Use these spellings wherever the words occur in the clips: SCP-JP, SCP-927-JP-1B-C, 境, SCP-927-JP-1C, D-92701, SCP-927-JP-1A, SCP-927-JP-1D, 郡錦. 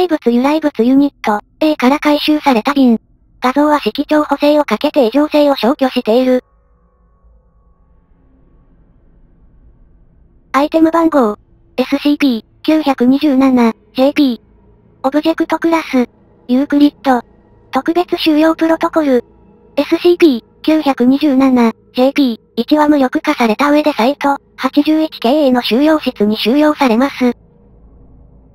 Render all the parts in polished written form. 生物由来物ユニット A から回収された瓶。画像は色調補正をかけて異常性を消去している。アイテム番号 SCP-927-JP オブジェクトクラスユークリッド特別収容プロトコル SCP-927-JP-1 は無力化された上でサイト 81KA の収容室に収容されます。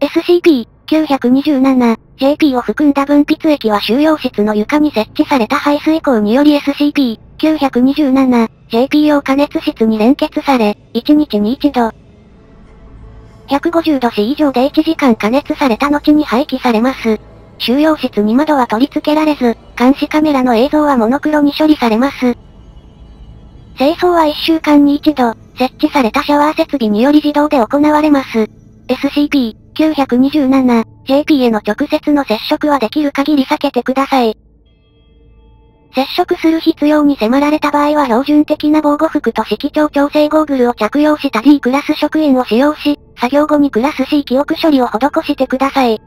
SCP-927-JP を含んだ分泌液は収容室の床に設置された排水口により SCP-927-JP 用加熱室に連結され、1日に1度、150度 C 以上で1時間加熱された後に廃棄されます。収容室に窓は取り付けられず、監視カメラの映像はモノクロに処理されます。清掃は1週間に1度、設置されたシャワー設備により自動で行われます。SCP-927-JP への直接の接触はできる限り避けてください。接触する必要に迫られた場合は標準的な防護服と色調調整ゴーグルを着用した D クラス職員を使用し、作業後にクラス C 記憶処理を施してください。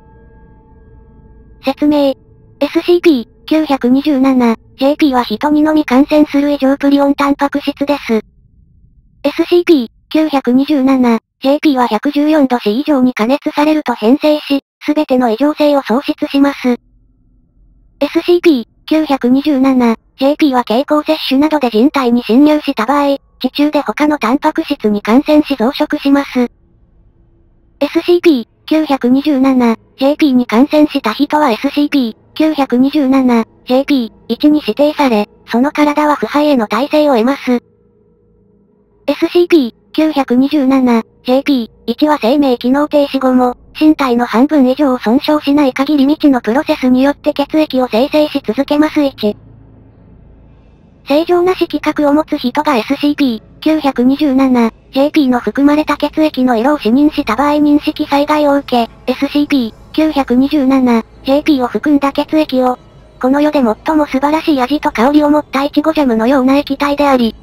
説明。SCP-927-JP は人にのみ感染する異常プリオンタンパク質です。SCP-927-JP は114度 C 以上に加熱されると変性し、すべての異常性を喪失します。SCP-927-JP は経口摂取などで人体に侵入した場合、地中で他のタンパク質に感染し増殖します。SCP-927-JP に感染した人は SCP-927-JP-1 に指定され、その体は腐敗への耐性を得ます。SCP-927-JP-1 は生命機能停止後も、身体の半分以上を損傷しない限り未知のプロセスによって血液を生成し続けます。1、正常な色覚を持つ人が SCP-927-JP の含まれた血液の色を視認した場合認識災害を受け、SCP-927-JP を含んだ血液を、この世で最も素晴らしい味と香りを持ったイチゴジャムのような液体であり、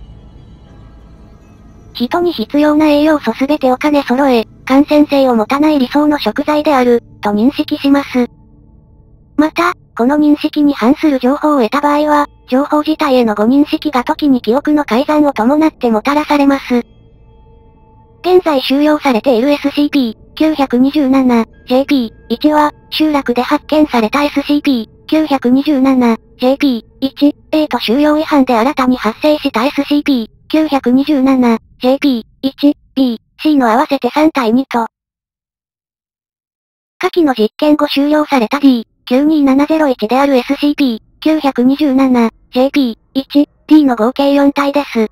人に必要な栄養素すべてを兼ね揃え、感染性を持たない理想の食材である、と認識します。また、この認識に反する情報を得た場合は、情報自体への誤認識が時に記憶の改ざんを伴ってもたらされます。現在収容されている SCP-927-JP-1 は、集落で発見された SCP-927-JP-1A と収容違反で新たに発生した SCP-927-JP-1B-C の合わせて3対2と、下記の実験後終了された D-92701 である SCP-927-JP-1D の合計4体です。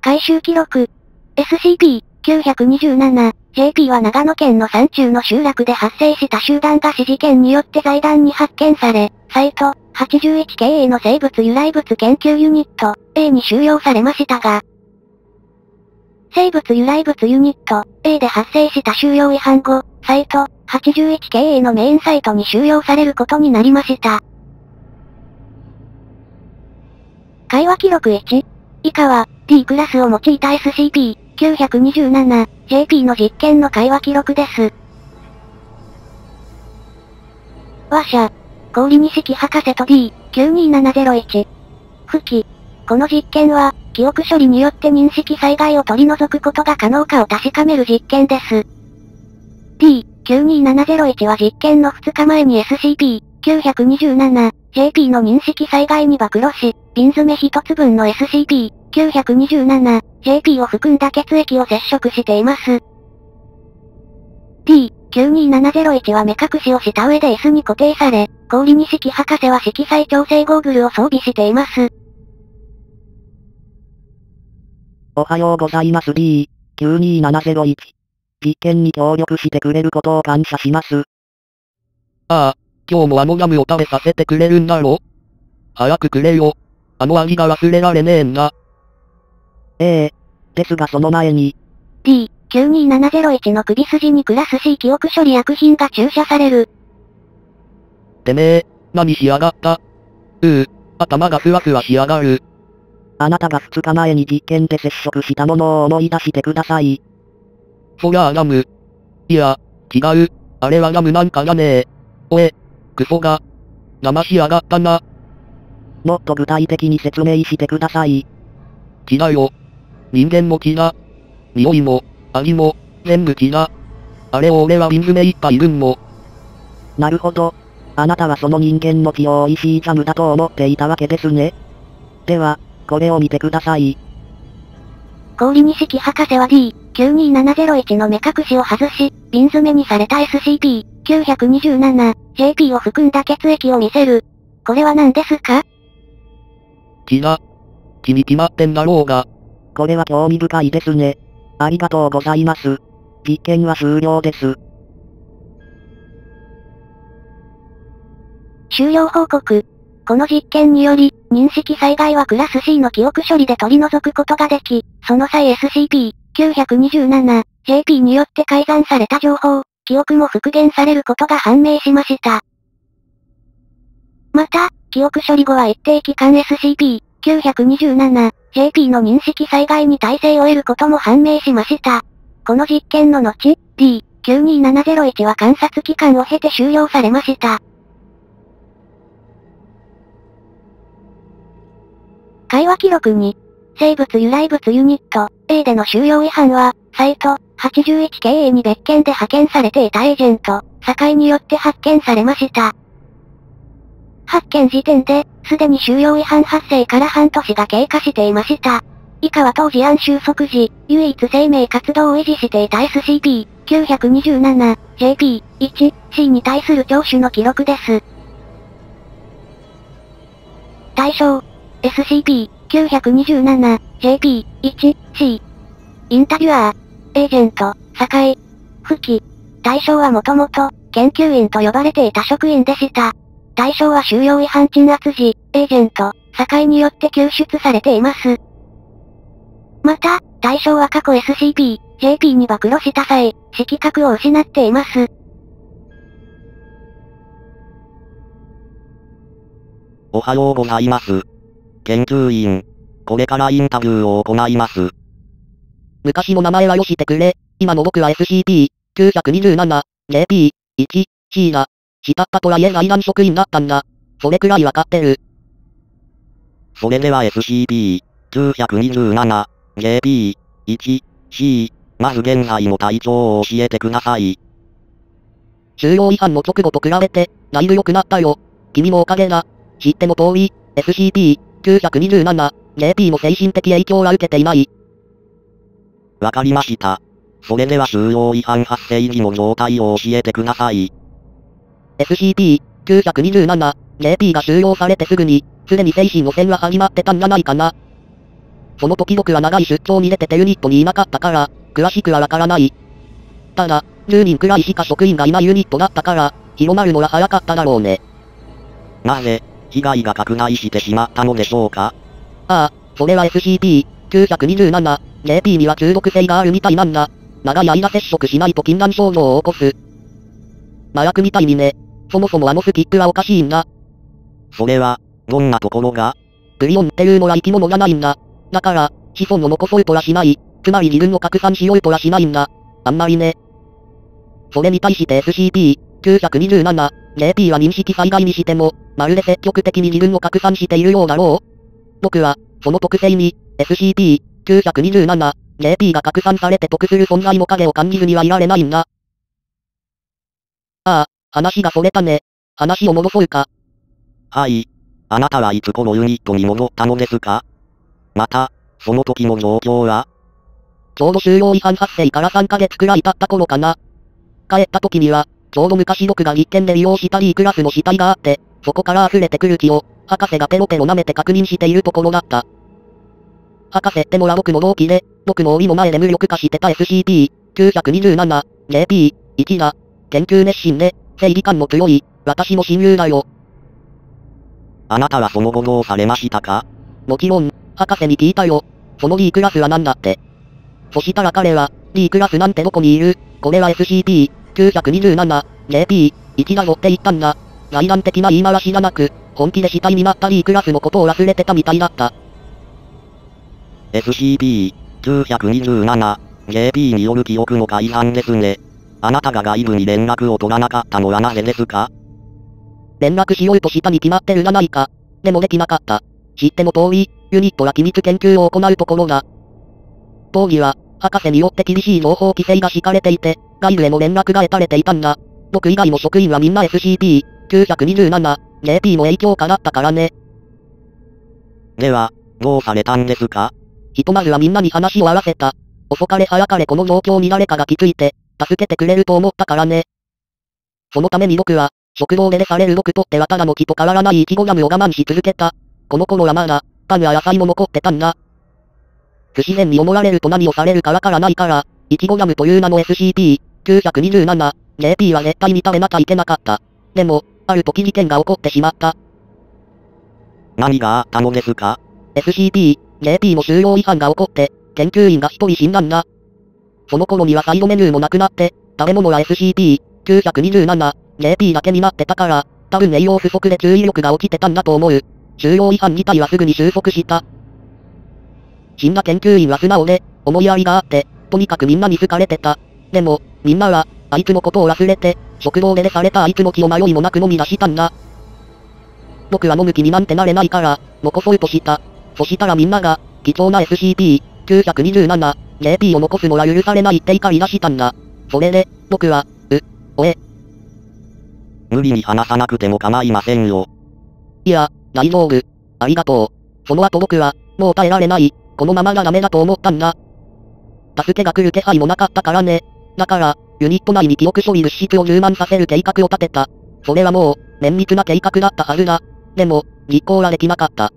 回収記録。SCP-927-JP は長野県の山中の集落で発生した集団餓死事件によって財団に発見され、サイト 81KA の生物由来物研究ユニット A に収容されましたが、生物由来物ユニット A で発生した収容違反後、サイト 81KA のメインサイトに収容されることになりました。会話記録1、以下は D クラスを用いた SCP-927-JP の実験の会話記録です。話者、郡錦博士と D-92701。付記。この実験は、記憶処理によって認識災害を取り除くことが可能かを確かめる実験です。D-92701 は実験の2日前に SCP-927-JP の認識災害に暴露し、瓶詰め1つ分の SCP-927-JP を含んだ血液を接触しています。D-92701 は目隠しをした上で椅子に固定され、郡錦博士は色彩調整ゴーグルを装備しています。おはようございます。D-92701。実験に協力してくれることを感謝します。ああ、今日もあのガムを食べさせてくれるんだろ？早くくれよ。あの味が忘れられねえんだ。ええ、ですがその前に。D-92701 の首筋にクラス C 記憶処理薬品が注射される。てめえ、何しやがった。頭がふわふわしやがる。あなたが2日前に実験で接触したものを思い出してください。そりゃあガム。いや、違う。あれはラムなんかじゃねえ。おえ、クソが、騙しやがったな。もっと具体的に説明してください。木だよ。人間も木だ。匂いも、味も、全部木だ。あれを俺は瓶詰めいっぱい分も。なるほど。あなたはその人間の気を美味しいジャムだと思っていたわけですね。では、これを見てください。氷錦博士は D-92701 の目隠しを外し、瓶詰めにされた SCP-927-JP を含んだ血液を見せる。これは何ですか？気だ。気に決まってんだろうが。これは興味深いですね。ありがとうございます。実験は終了です。終了報告。この実験により、認識災害はクラス C の記憶処理で取り除くことができ、その際 SCP-927-JP によって改ざんされた情報、記憶も復元されることが判明しました。また、記憶処理後は一定期間 SCP-927-JP の認識災害に耐性を得ることも判明しました。この実験の後、D-92701 は観察期間を経て終了されました。会話記録に、生物由来物ユニット A での収容違反は、サイト 81KA に別件で派遣されていたエージェント、境によって発見されました。発見時点で、すでに収容違反発生から半年が経過していました。以下は当事案収束時、唯一生命活動を維持していた SCP-927-JP-1C に対する聴取の記録です。対象SCP-927-JP-1C インタビュアー、エージェント、境、付記。対象はもともと、研究員と呼ばれていた職員でした。対象は収容違反鎮圧時、エージェント、境によって救出されています。また、対象は過去 SCP-JP に暴露した際、色覚を失っています。おはようございます。研究員、これからインタビューを行います。昔の名前はよしてくれ。今の僕は SCP-927-JP-1C だ。下っ端とはいえ財団職員だったんだ。それくらいわかってる。それでは SCP-927-JP-1C、まず現在の体調を教えてください。収容違反の直後と比べて、だいぶ良くなったよ。君のおかげだ。知っての通り、SCP-927-JP の精神的影響は受けていない。わかりました。それでは収容違反発生時の状態を教えてください。SCP-927-JP が収容されてすぐに、すでに精神汚染は始まってたんじゃないかな。その時僕は長い出張に出ててユニットにいなかったから、詳しくはわからない。ただ、10人くらいしか職員がいないユニットだったから、広まるのは早かっただろうね。なぜ、被害が拡大してしまったのでしょうか？ああ、それは SCP-927-JP には中毒性があるみたいなんだ。長い間接触しないと禁断症状を起こす。麻薬みたいにね。そもそもあのスキップはおかしいんだ。それは、どんなところが？クリオンっていうのは生き物じゃないんだ。だから、子孫を残そうとはしない。つまり自分を拡散しようとはしないんだ。あんまりね。それに対して SCP-927-JP は認識災害にしても、まるで積極的に自分を拡散しているようだろう。僕は、その特性に、SCP-927-JP が拡散されて得する存在の影を感じずにはいられないんだ。ああ、話がそれたね。話を戻そうか。はい。あなたはいつ頃ユニットに戻ったのですか？また、その時の状況は？ちょうど収容違反発生から3ヶ月くらい経った頃かな。帰った時には、ちょうど昔僕が実験で利用した D クラスの死体があって、そこから溢れてくる気を、博士がペロペロ舐めて確認しているところだった。博士ってのは僕の同期で、僕の檻の前で無力化してた SCP-927-JP-1 だ。研究熱心で、正義感の強い、私の親友だよ。あなたはその後どうされましたか？もちろん、博士に聞いたよ。その D クラスは何だって。そしたら彼は、D クラスなんてどこにいる？これは SCP-927-JP-1 だぞって言ったんだ。財団的な言い回しじゃなく、本気で死体になった D クラスのことを忘れてたみたいだった。SCP-927-JP による記憶の改ざんですね。あなたが外部に連絡を取らなかったのはなぜですか？連絡しようとしたに決まってるじゃないか。でもできなかった。知っても遠い、ユニットは機密研究を行うところだ。当時は、博士によって厳しい情報規制が敷かれていて、外部への連絡が得られていたんだ。僕以外の職員はみんな SCP-927-JP の影響下だったからね。では、どうされたんですか？ひとまずはみんなに話を合わせた。遅かれ早かれこの状況に誰かが気づいて、助けてくれると思ったからね。そのために僕は、食堂で出される僕とってはただの木と変わらないイチゴジャムを我慢し続けた。この頃はまだ、パンや野菜も残ってたんだ。不自然に思われると何をされるかわからないから、イチゴジャムという名の SCP-927-JP は絶対に食べなきゃいけなかった。でも、ある時事件が起こってしまった。何があったのですか？ SCP-JP の収容違反が起こって、研究員が一人死んだんだ。その頃にはサイドメニューもなくなって、食べ物は SCP-927-JP だけになってたから、多分栄養不足で注意力が落ちてたんだと思う。収容違反自体はすぐに収束した。死んだ研究員は素直で、思いやりがあって、とにかくみんなに好かれてた。でも、みんなは、あいつのことを忘れて、食堂で出されたあいつの気を迷いもなく飲み出したんだ。僕は飲む気になんてなれないから、残そうとした。そしたらみんなが、貴重な SCP-927-JP を残すのは許されないって怒り出したんだ。それで、僕は、無理に話さなくても構いませんよ。いや、大丈夫。ありがとう。その後僕は、もう耐えられない。このままじゃダメだと思ったんだ。助けが来る気配もなかったからね。だから、ユニット内に記憶処理物質を充満させる計画を立てた。それはもう、綿密な計画だったはずだ。でも、実行はできなかった。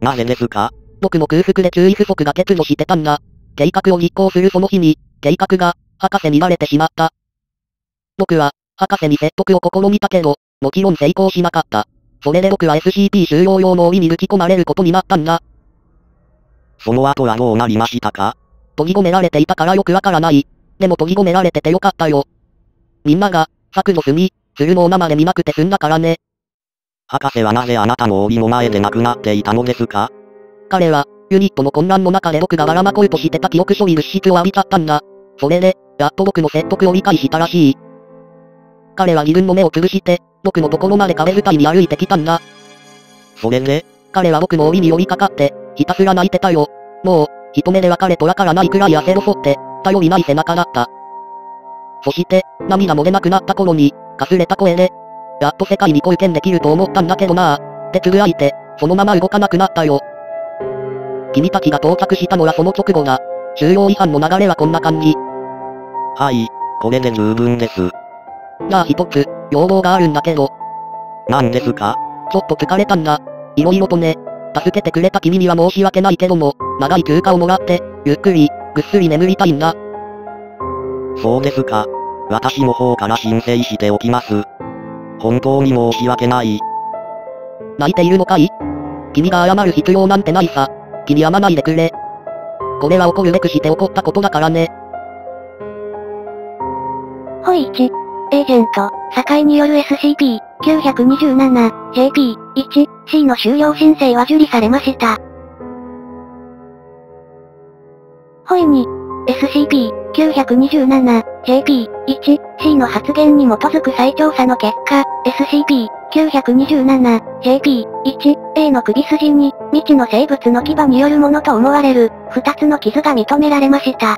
なぜですか？僕の空腹で注意不足が欠如してたんだ。計画を実行するその日に、計画が、博士にバレてしまった。僕は、博士に説得を試みたけど、もちろん成功しなかった。それで僕は SCP 収容用の檻に抜き込まれることになったんだ。その後はどうなりましたか？閉じ込められていたからよくわからない。でも閉じ込められててよかったよ。みんなが、削除するのを生で見なくて済んだからね。博士はなぜあなたの檻の前で亡くなっていたのですか？彼は、ユニットの混乱の中で僕がばらまこいとしてた記憶処理物質を浴びちゃったんだ。それで、やっと僕の説得を理解したらしい。彼は自分の目をつぶして、僕のところまで壁伝いに歩いてきたんだ。それで？彼は僕の檻に寄りかかって、ひたすら泣いてたよ。もう、一目では彼とわからないくらい汗をそって、頼りない背中だった。そして、涙も出なくなった頃に、かすれた声で、やっと世界に貢献できると思ったんだけどなぁ、ってつぶやいて、そのまま動かなくなったよ。君たちが到着したのはその直後だ。収容違反の流れはこんな感じ。はい、これで十分です。じゃあ一つ、要望があるんだけど。何ですか？ちょっと疲れたんだ。いろいろとね。助けてくれた君には申し訳ないけども、長い休暇をもらって、ゆっくり、ぐっすり眠りたいんだ。そうですか。私の方から申請しておきます。本当に申し訳ない。泣いているのかい？君が謝る必要なんてないさ。気に病まないでくれ。これは怒るべくして怒ったことだからね。ほい1、エージェント、境による SCP-927-JP-1C の収容申請は受理されました。ほい2、SCP-927-JP-1C の発言に基づく再調査の結果、SCP-927-JP-1A の首筋に、未知の生物の牙によるものと思われる、2つの傷が認められました。